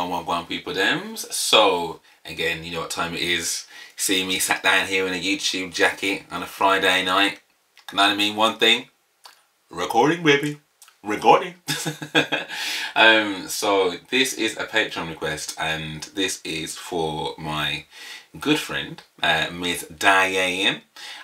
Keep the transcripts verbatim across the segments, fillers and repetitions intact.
Wagwan people dems. So again, you know what time it is. See me sat down here in a YouTube jacket on a Friday night. Can I mean one thing? Recording, baby. Recording. um, so this is a Patreon request, and this is for my good friend, uh, Miss Diane.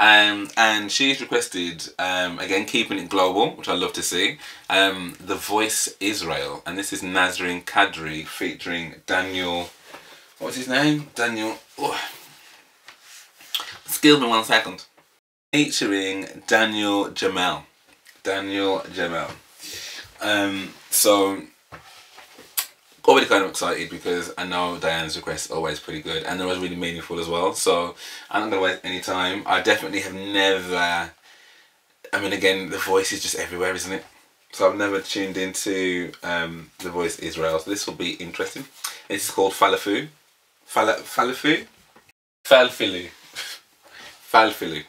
Um, and she's requested, um, again, keeping it global, which I love to see, um, The Voice Israel. And this is Nasrin Kadri featuring Daniel, what's his name? Daniel, oh. Excuse me one second. Featuring Daniel Jamel. Daniel Jamel. Um, so, already kind of excited because I know Diane's requests are always pretty good, and they're always really meaningful as well, so I'm not going to waste any time. I definitely have never, I mean again, The Voice is just everywhere, isn't it? So I've never tuned into um, The Voice Israel, so this will be interesting. This is called Falfilu. Falfilu? Falfilu. Falfilu.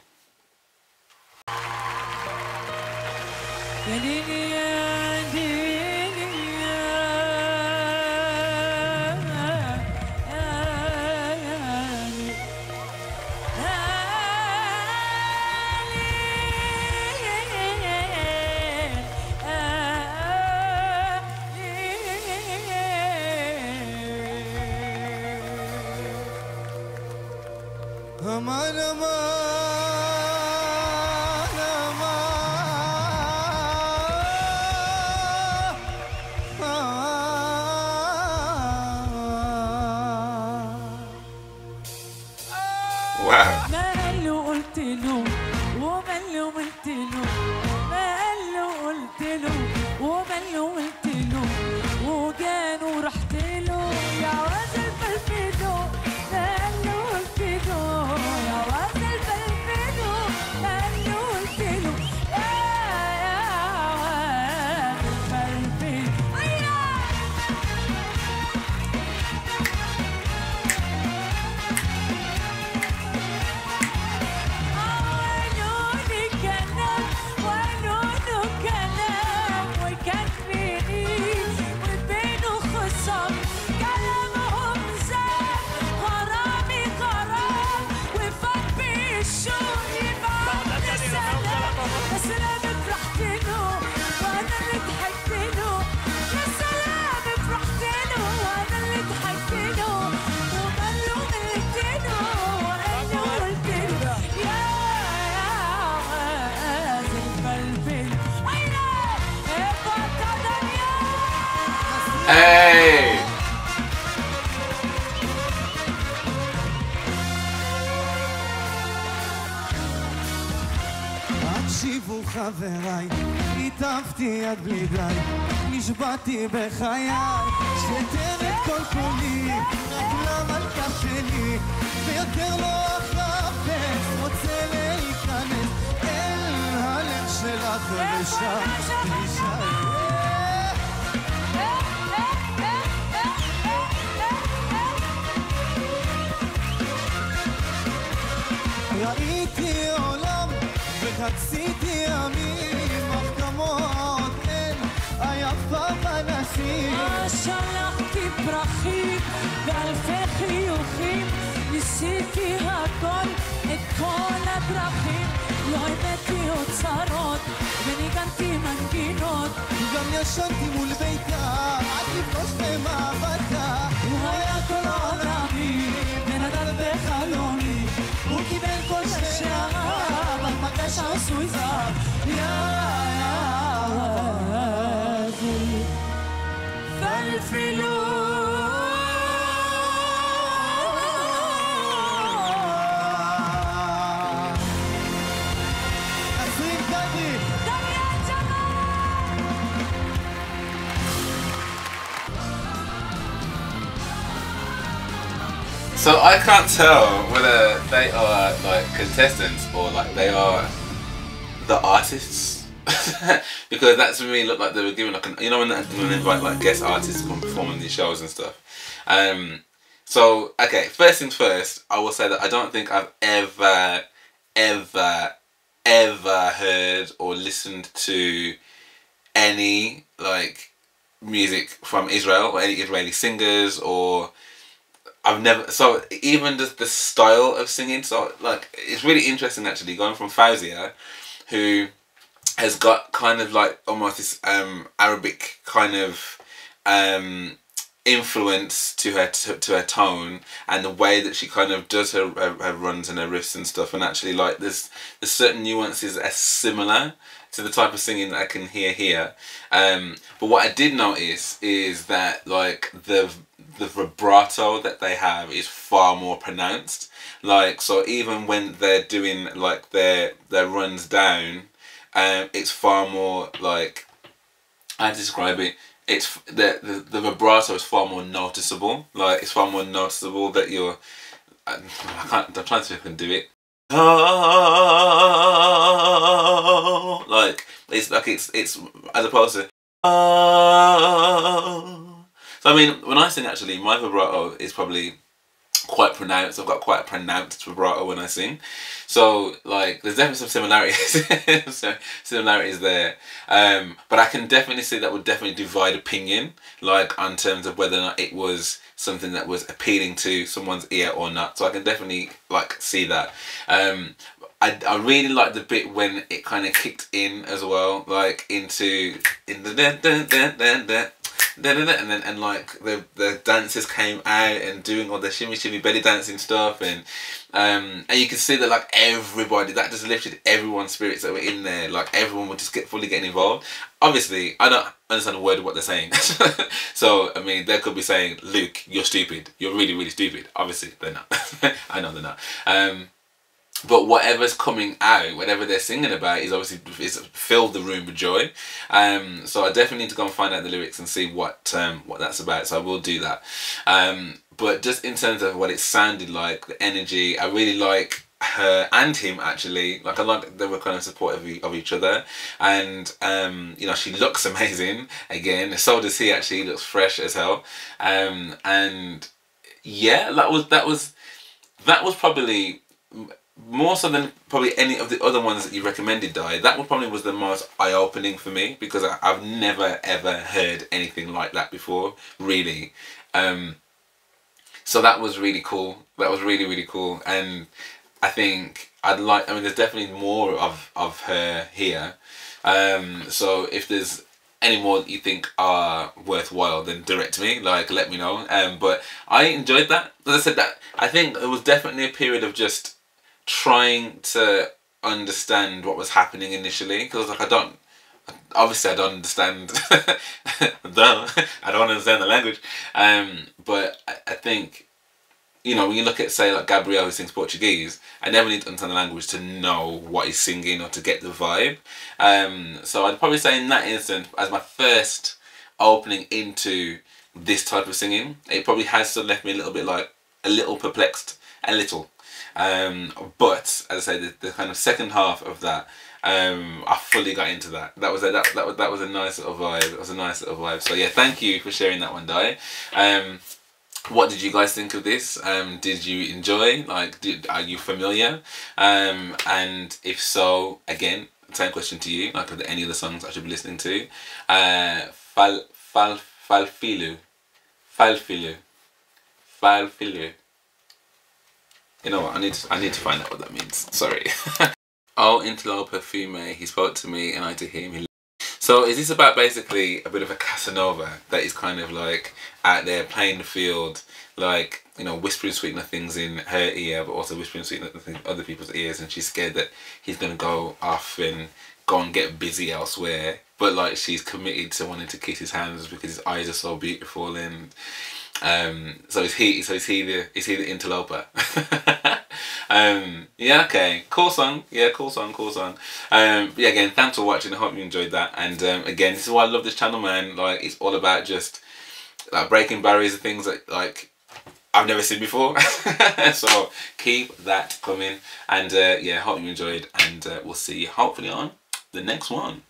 חבריי, כיתבתי יד בלי די, נשבעתי בחיי, שתן את כל כולי, רק למלכה שלי, ויותר לא אחפש, רוצה להיכנס אל הלב שלך ולשם, ולשם. ראיתי עולם וחציתי ימים, מחכמות אין, היפה בנשים. שלחתי פרחים ואלפי חיוכים, ניסיתי הכל, את כל הדרכים, לא הבאתי אוצרות וניגנתי מנגינות, גם ישנתי מול ביתה עד לפגוש במעבדה. הוא היה כל עולמי, בן אדם בחלומי, הוא קיבל כל שערה Suiza, yeah, Falfilu. So I can't tell whether they are like contestants or like they are the artists. Because that to me looked like they were given like an, you know when they invite like guest artists to come perform on these shows and stuff. Um, so okay, first things first, I will say that I don't think I've ever, ever, ever heard or listened to any like music from Israel or any Israeli singers, or I've never, so even just the style of singing. So like it's really interesting actually going from Fawzia, who has got kind of like almost this um, Arabic kind of um, influence to her to, to her tone and the way that she kind of does her, her, her runs and her riffs and stuff, and actually like there's, there's certain nuances that are similar to the type of singing that I can hear here. Um, but what I did notice is that like the the vibrato that they have is far more pronounced. Like so even when they're doing like their their runs down, um, it's far more like, I describe it, it's the, the the vibrato is far more noticeable. Like it's far more noticeable that you're, I, I can't, I'm trying to see if I can do it. Oh, like it's like it's it's as opposed to oh. So I mean, when I sing, actually, my vibrato is probably quite pronounced. I've got quite a pronounced vibrato when I sing. So like, there's definitely some similarities. So similarities there, um, but I can definitely see that would definitely divide opinion, like in terms of whether or not it was something that was appealing to someone's ear or not. So I can definitely like see that. Um, I, I really liked the bit when it kind of kicked in as well, like into in the da, da, da, da, da. And then and like the the dancers came out and doing all the shimmy shimmy belly dancing stuff, and um and you can see that like everybody, that just lifted everyone's spirits that were in there. Like everyone would just get fully getting involved. Obviously I don't understand a word of what they're saying. So I mean, they could be saying, Luke, you're stupid, you're really really stupid. Obviously they're not. I know they're not. Um but whatever's coming out, whatever they're singing about, is obviously is filled the room with joy. Um, so I definitely need to go and find out the lyrics and see what um, what that's about. So I will do that. Um, but just in terms of what it sounded like, the energy, I really like her and him actually. Like I like they were kind of supportive of each other, and um, you know, she looks amazing again. So does he actually. He looks fresh as hell. Um, and yeah, that was that was that was probably, more so than probably any of the other ones that you recommended, Di, that one probably was the most eye-opening for me, because I, I've never ever heard anything like that before, really. Um, so that was really cool. That was really, really cool. And I think I'd like, I mean, there's definitely more of, of her here. Um, so if there's any more that you think are worthwhile, then direct me, like let me know. Um, but I enjoyed that. As I said, that I think it was definitely a period of just trying to understand what was happening initially, because like I don't, obviously I don't understand, no, I don't understand the language, um, but I, I think, you know, when you look at say like Gabriel, who sings Portuguese, I never need to understand the language to know what he's singing or to get the vibe. Um, so I'd probably say in that instance, as my first opening into this type of singing, it probably has sort of left me a little bit like, a little perplexed, a little. Um, but as I say, the, the kind of second half of that, um, I fully got into that. That was a that that was that was a nice little vibe. It was a nice little vibe. So yeah, thank you for sharing that one, Di. Um, what did you guys think of this? Um, did you enjoy? Like, did, are you familiar? Um, and if so, again, same question to you. Like, are there any other songs I should be listening to? Uh, fal fal falfilu, falfilu, falfilu. You know what, I need to, I need to find out what that means, sorry. Oh, interloper fume, he spoke to me and I to him. He... So is this about basically a bit of a Casanova that is kind of like out there playing the field, like, you know, whispering sweet nothings in her ear, but also whispering sweet nothings in other people's ears, and she's scared that he's going to go off and go and get busy elsewhere, but like she's committed to wanting to kiss his hands because his eyes are so beautiful, and... Um, so is he? So is he the? Is he the interloper? um, yeah. Okay. Cool song. Yeah. Cool song. Cool song. Um, yeah. Again, thanks for watching. I hope you enjoyed that. And um, again, this is why I love this channel, man. Like, it's all about just like breaking barriers and things that like I've never seen before. So keep that coming, and uh, yeah, hope you enjoyed, and uh, we'll see you hopefully on the next one.